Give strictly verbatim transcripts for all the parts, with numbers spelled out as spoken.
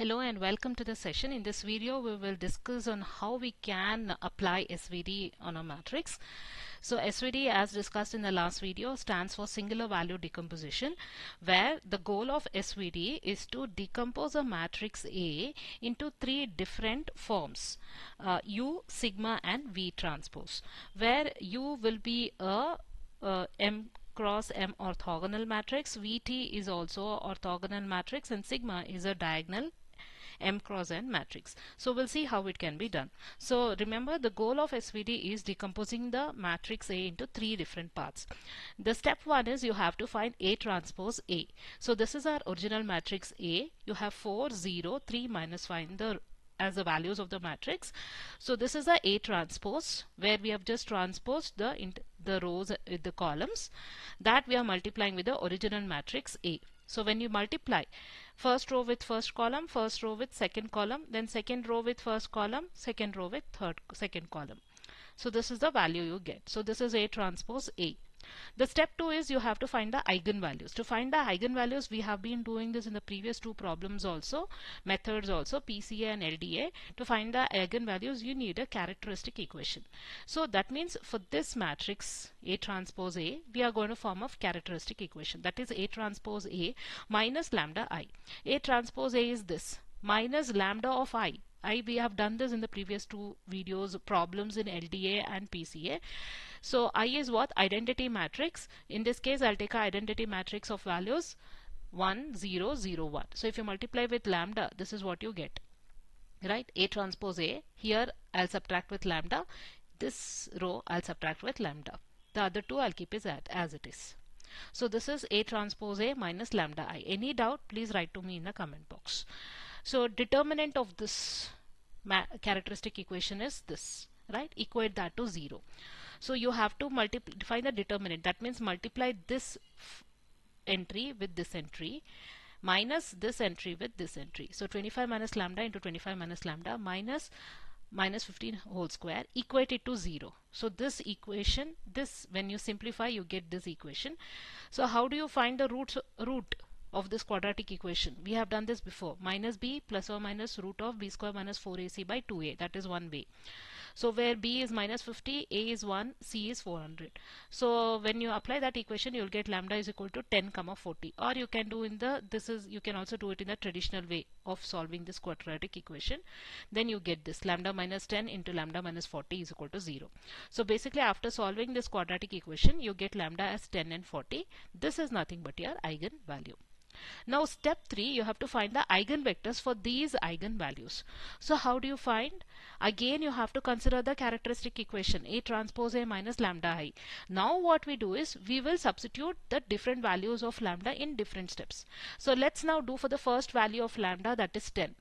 Hello and welcome to the session. In this video we will discuss on how we can apply S V D on a matrix. So S V D, as discussed in the last video, stands for singular value decomposition, where the goal of S V D is to decompose a matrix A into three different forms, uh, U, sigma and V transpose, where U will be a uh, M cross M orthogonal matrix, V T is also an orthogonal matrix, and sigma is a diagonal M cross N matrix. So we'll see how it can be done. So remember, the goal of S V D is decomposing the matrix A into three different parts. The step one is you have to find A transpose A. So this is our original matrix A. You have four, zero, three, minus five in the as the values of the matrix. So this is the A transpose, where we have just transposed the int the rows with the columns that we are multiplying with the original matrix A. So when you multiply first row with first column, first row with second column, then second row with first column, second row with third second column. So this is the value you get. So this is A transpose A. The step two is you have to find the eigenvalues. To find the eigenvalues, we have been doing this in the previous two problems also, methods also, P C A and L D A. To find the eigenvalues, you need a characteristic equation. So that means for this matrix A transpose A, we are going to form a characteristic equation. That is A transpose A minus lambda I. A transpose A is this, minus lambda of I. I, we have done this in the previous two videos, problems in L D A and P C A. So I is what? Identity matrix. In this case, I'll take an identity matrix of values one, zero, zero, one. So if you multiply with lambda, this is what you get, right? A transpose A. Here I'll subtract with lambda. This row I'll subtract with lambda. The other two I'll keep is at, as it is. So this is A transpose A minus lambda I. Any doubt, please write to me in the comment box. So determinant of this ma characteristic equation is this, right? Equate that to zero. So you have to multiply, define the determinant. That means multiply this entry with this entry, minus this entry with this entry. So twenty-five minus lambda into twenty-five minus lambda minus minus fifteen whole square, equate it to zero. So this equation, this when you simplify, you get this equation. So how do you find the root root? of this quadratic equation? We have done this before. Minus b plus or minus root of b square minus four a c by two a. That is one way. So where b is minus fifty, a is one, c is four hundred. So when you apply that equation, you will get lambda is equal to ten comma forty. Or you can do in the, this is, you can also do it in the traditional way of solving this quadratic equation. Then you get this lambda minus ten into lambda minus forty is equal to zero. So basically, after solving this quadratic equation, you get lambda as ten and forty. This is nothing but your eigenvalue. Now step three, you have to find the eigenvectors for these eigenvalues. So how do you find? Again, you have to consider the characteristic equation A transpose A minus lambda I. Now what we do is we will substitute the different values of lambda in different steps. So let's now do for the first value of lambda, that is ten.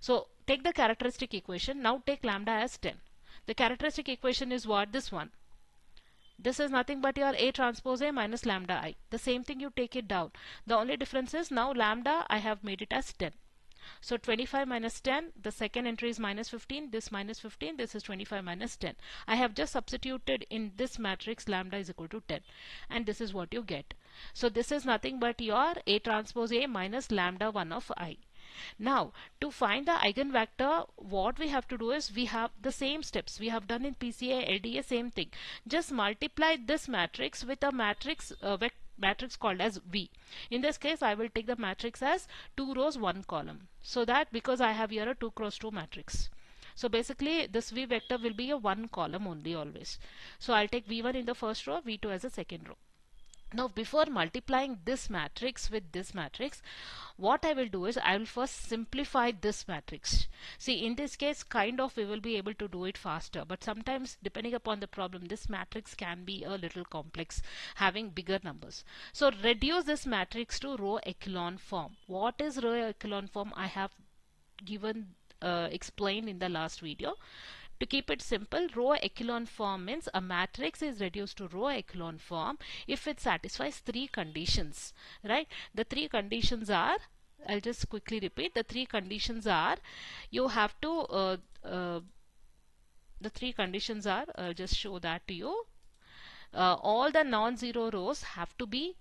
So take the characteristic equation. Now take lambda as ten. The characteristic equation is what? This one. This is nothing but your A transpose A minus lambda I. The same thing, you take it down. The only difference is now lambda, I have made it as ten. So twenty-five minus ten, the second entry is minus fifteen, this minus fifteen, this is twenty-five minus ten. I have just substituted in this matrix lambda is equal to ten. And this is what you get. So this is nothing but your A transpose A minus lambda one of I. Now, to find the eigenvector, what we have to do is we have the same steps we have done in P C A, L D A, same thing. Just multiply this matrix with a matrix uh, vector matrix called as V. In this case, I will take the matrix as two rows, one column. So that, because I have here a two cross two matrix. So basically, this V vector will be a one column only always. So I'll take V one in the first row, V two as the second row. Now, before multiplying this matrix with this matrix, what I will do is I will first simplify this matrix. See, in this case, kind of we will be able to do it faster. But sometimes, depending upon the problem, this matrix can be a little complex, having bigger numbers. So reduce this matrix to row echelon form. What is row echelon form? I have given uh, explained in the last video. To keep it simple, row echelon form means a matrix is reduced to row echelon form if it satisfies three conditions, right? The three conditions are, I'll just quickly repeat, the three conditions are, you have to, uh, uh, the three conditions are, I'll just show that to you. Uh, all the non-zero rows have to be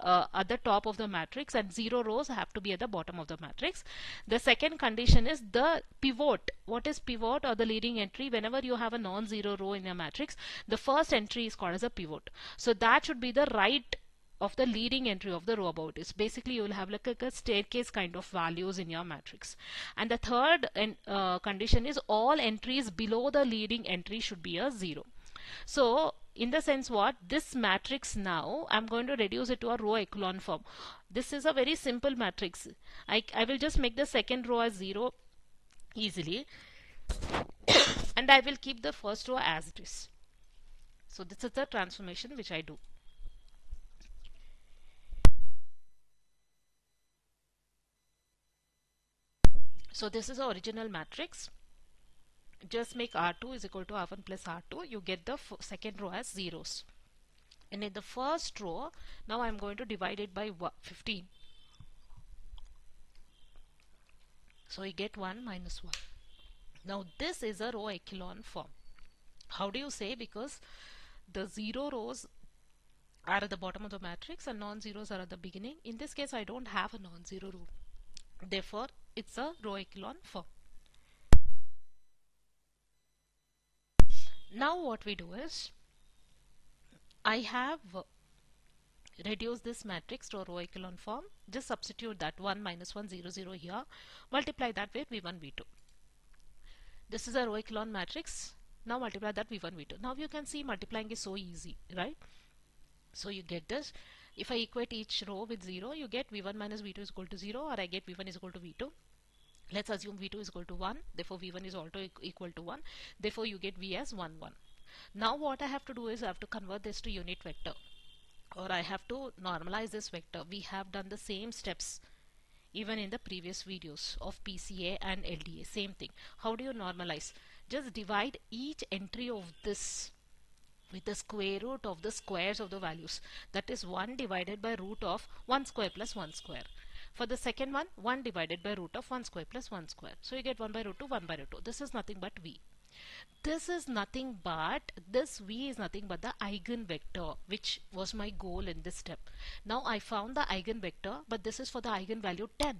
uh, at the top of the matrix and zero rows have to be at the bottom of the matrix. The second condition is the pivot. What is pivot or the leading entry? Whenever you have a non-zero row in a matrix, the first entry is called as a pivot. So that should be the right of the leading entry of the row about is. Basically, you will have like a, a staircase kind of values in your matrix. And the third en uh, condition is all entries below the leading entry should be a zero. So in the sense what, this matrix now I'm going to reduce it to a row echelon form. This is a very simple matrix. I, I will just make the second row as zero easily and I will keep the first row as it is. So this is the transformation which I do. So this is the original matrix. Just make R two is equal to R one plus R two. You get the f second row as zeros. And in the first row, now I am going to divide it by fifteen. So you get one minus one. Now this is a row echelon form. How do you say? Because the zero rows are at the bottom of the matrix and non-zeros are at the beginning. In this case, I don't have a non-zero row. Therefore, it's a row echelon form. Now what we do is, I have reduced this matrix to a row echelon form. Just substitute that one minus one zero zero here. Multiply that with v one v two. This is a row echelon matrix. Now multiply that v one v two. Now you can see multiplying is so easy, right? So you get this. If I equate each row with zero, you get v one minus v two is equal to zero, or I get v one is equal to v two. Let's assume v two is equal to one, therefore v one is also equal to one, therefore you get v as one, one. Now what I have to do is I have to convert this to unit vector, or I have to normalize this vector. We have done the same steps even in the previous videos of P C A and L D A, same thing. How do you normalize? Just divide each entry of this with the square root of the squares of the values. That is one divided by root of one square plus one square. For the second one, one divided by root of one square plus one square. So you get one by root two, one by root two. This is nothing but v. This is nothing but, this v is nothing but the eigenvector, which was my goal in this step. Now I found the eigenvector, but this is for the eigenvalue ten.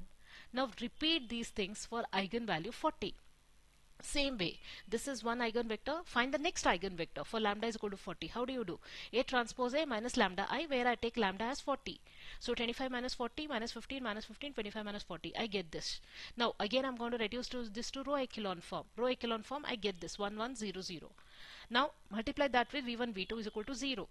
Now repeat these things for eigenvalue forty. Same way, this is one eigenvector, find the next eigenvector for lambda is equal to forty. How do you do? A transpose A minus lambda I, where I take lambda as forty. So twenty-five minus forty, minus fifteen, minus fifteen, twenty-five minus forty. I get this. Now again I'm going to reduce to this to row echelon form. Row echelon form, I get this one, one, zero, zero. Now multiply that with v one, v two is equal to zero.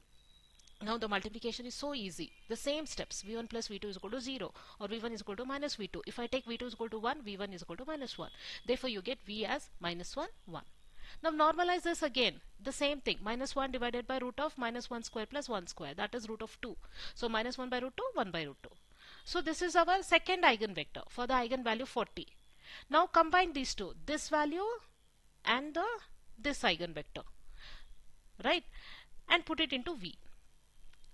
Now the multiplication is so easy. The same steps, v one plus v two is equal to zero, or v one is equal to minus v two. If I take v two is equal to one, v one is equal to minus one. Therefore you get v as minus one, one. Now normalize this again. The same thing, minus one divided by root of minus one square plus one square. That is root of two. So minus one by root two, one by root two. So this is our second eigenvector for the eigenvalue forty. Now combine these two, this value and the, this eigenvector, right? And put it into v.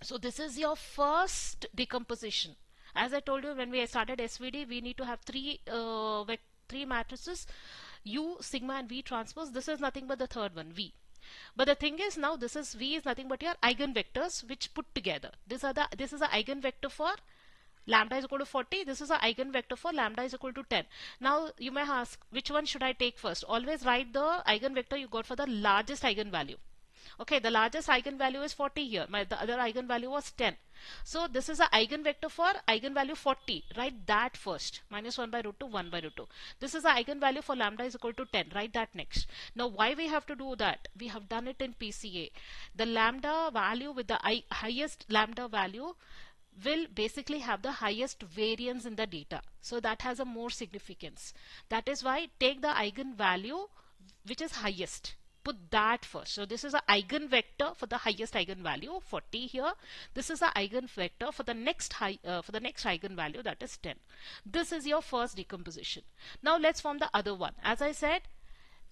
So this is your first decomposition. As I told you when we started S V D, we need to have three uh, three matrices, U, sigma and V transpose. This is nothing but the third one, V. But the thing is now this is V is nothing but your eigenvectors which put together. These are the, this is the eigenvector for lambda is equal to forty. This is the eigenvector for lambda is equal to ten. Now you may ask, which one should I take first? Always write the eigenvector you got for the largest eigenvalue. Okay, the largest eigenvalue is forty here. My, the other eigenvalue was ten. So this is the eigenvector for eigenvalue forty. Write that first. Minus one by root two, one by root two. This is the eigenvalue for lambda is equal to ten. Write that next. Now why we have to do that? We have done it in P C A. The lambda value with the I, highest lambda value will basically have the highest variance in the data. So that has a more significance. That is why take the eigenvalue which is highest. Put that first. So this is an eigenvector for the highest eigenvalue forty here. This is an eigenvector for the next high, uh, for the next eigenvalue, that is ten. This is your first decomposition. Now let's form the other one. As I said,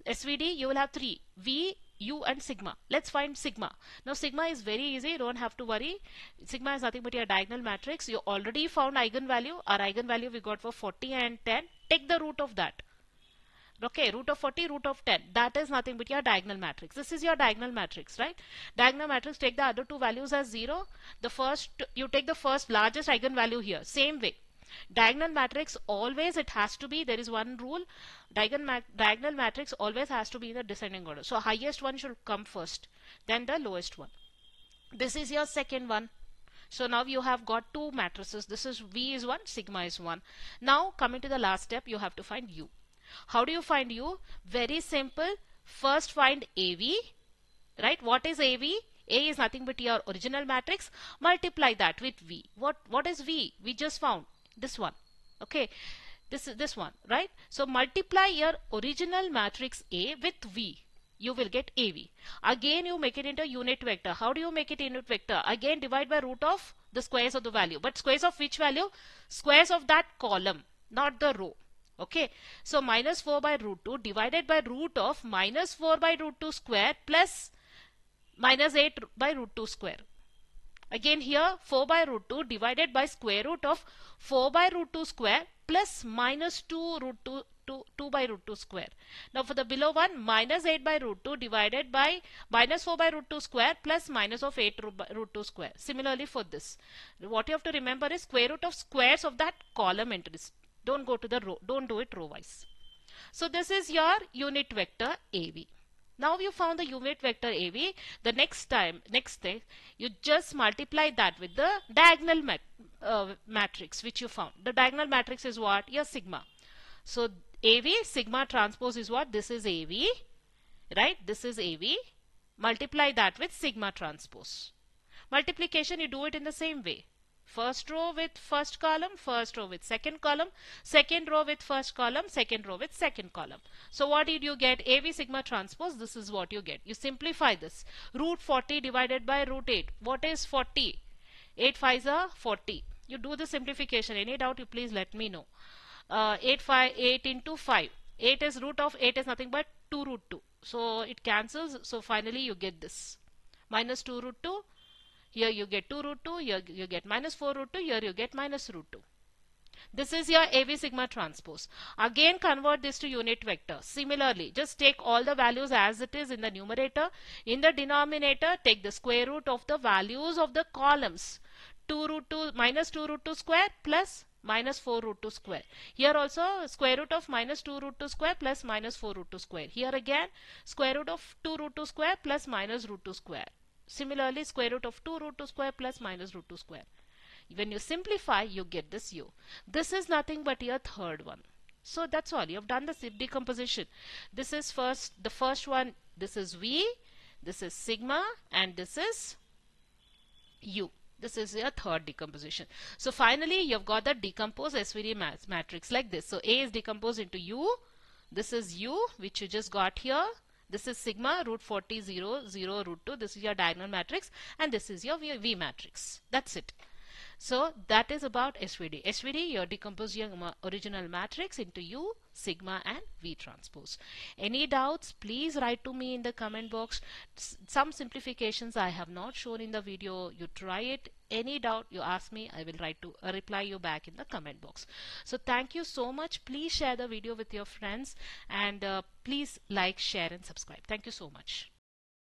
S V D you will have three, V, U and sigma. Let's find sigma. Now sigma is very easy, you don't have to worry. Sigma is nothing but your diagonal matrix. You already found eigenvalue. Our eigenvalue we got for forty and ten. Take the root of that. Okay, root of forty, root of ten. That is nothing but your diagonal matrix. This is your diagonal matrix, right? Diagonal matrix, take the other two values as zero. The first, you take the first largest eigenvalue here. Same way. Diagonal matrix always, it has to be, there is one rule, diagonal, ma diagonal matrix always has to be in the descending order. So highest one should come first, then the lowest one. This is your second one. So now you have got two matrices. This is V is one, sigma is one. Now coming to the last step, you have to find U. How do you find U? Very simple. First find A V, right? What is A V? A is nothing but your original matrix. Multiply that with V. What, what is V? We just found this one. Okay, this is this one, right? So multiply your original matrix A with V. You will get A V. Again, you make it into unit vector. How do you make it unit vector? Again, divide by root of the squares of the value. But squares of which value? Squares of that column, not the row. Okay. So minus four by root two divided by root of minus four by root two square plus minus eight by root two square. Again here, four by root two divided by square root of four by root two square plus minus two root two. two by root two square. Now for the below one, minus eight by root two divided by minus four by root two square plus minus of eight root two square. Similarly for this, what you have to remember is square root of squares of that column entries. Don't go to the row, don't do it row wise. So this is your unit vector A V. Now you found the unit vector A V. The next time, next thing, you just multiply that with the diagonal mat uh, matrix which you found. The diagonal matrix is what? Your sigma. So A V, sigma transpose is what? This is A V, right? This is A V. Multiply that with sigma transpose. Multiplication, you do it in the same way. First row with first column, first row with second column, second row with first column, second row with second column. So what did you get? A V sigma transpose, this is what you get. You simplify this. Root forty divided by root eight. What is forty? eight fives are forty. You do the simplification. Any doubt, you please let me know. Uh, eight, five, eight into five. eight is root of eight is nothing but two root two. So it cancels. So finally you get this. Minus two root two. Here you get two root two. Here you get minus four root two. Here you get minus root two. This is your A V sigma transpose. Again convert this to unit vector. Similarly, just take all the values as it is in the numerator. In the denominator, take the square root of the values of the columns. two root two, minus two root two square plus minus four root two square. Here also square root of minus two root two square plus minus four root two square. Here again square root of two root two square plus minus root two square. Similarly square root of two root two square plus minus root two square. When you simplify, you get this U. This is nothing but your third one. So that's all. You have done the decomposition. This is first, the first one, this is V, this is sigma, and this is U. This is your third decomposition. So finally, you've got the decomposed S V D mat matrix like this. So A is decomposed into U. This is U, which you just got here. This is sigma, root forty, zero, zero, root two. This is your diagonal matrix. And this is your V, v matrix. That's it. So that is about S V D. S V D, you're decomposing your original matrix into U, sigma, and V transpose. Any doubts, please write to me in the comment box. S some simplifications I have not shown in the video. You try it. Any doubt, you ask me. I will write to uh, reply you back in the comment box. So thank you so much. Please share the video with your friends, and uh, please like, share, and subscribe. Thank you so much.